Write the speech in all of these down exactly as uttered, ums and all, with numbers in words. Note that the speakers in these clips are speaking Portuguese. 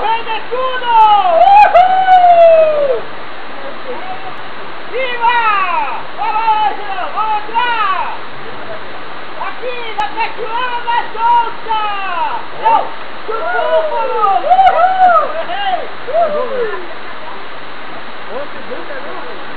prende tudo! Uhul! Viva! Vamos, vamos entrar! Aqui na Pecuária da Solta! Não! Tucúpulo! Uhul! Errei! Uhul! Outro grupo é novo!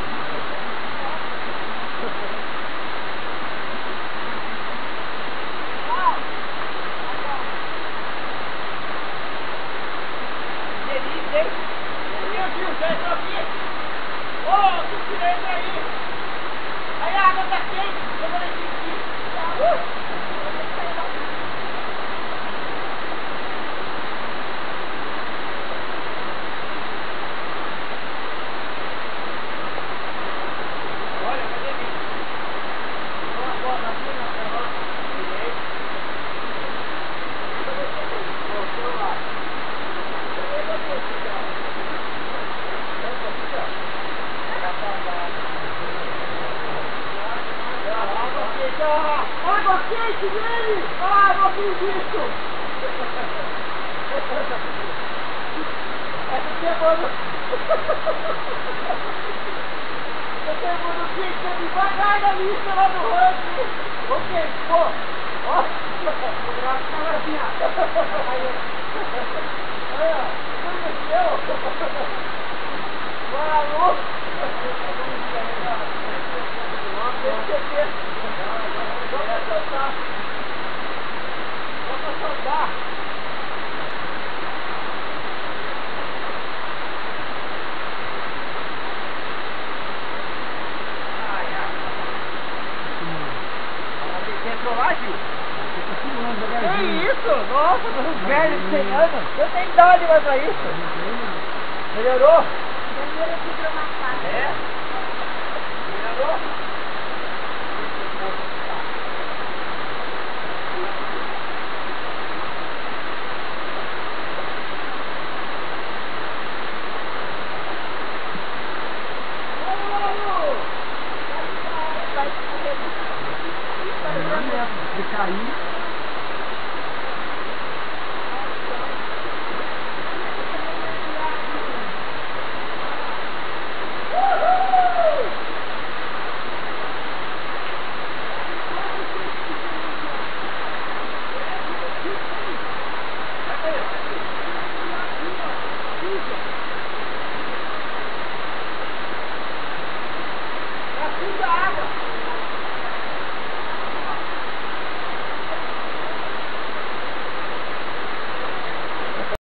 Aí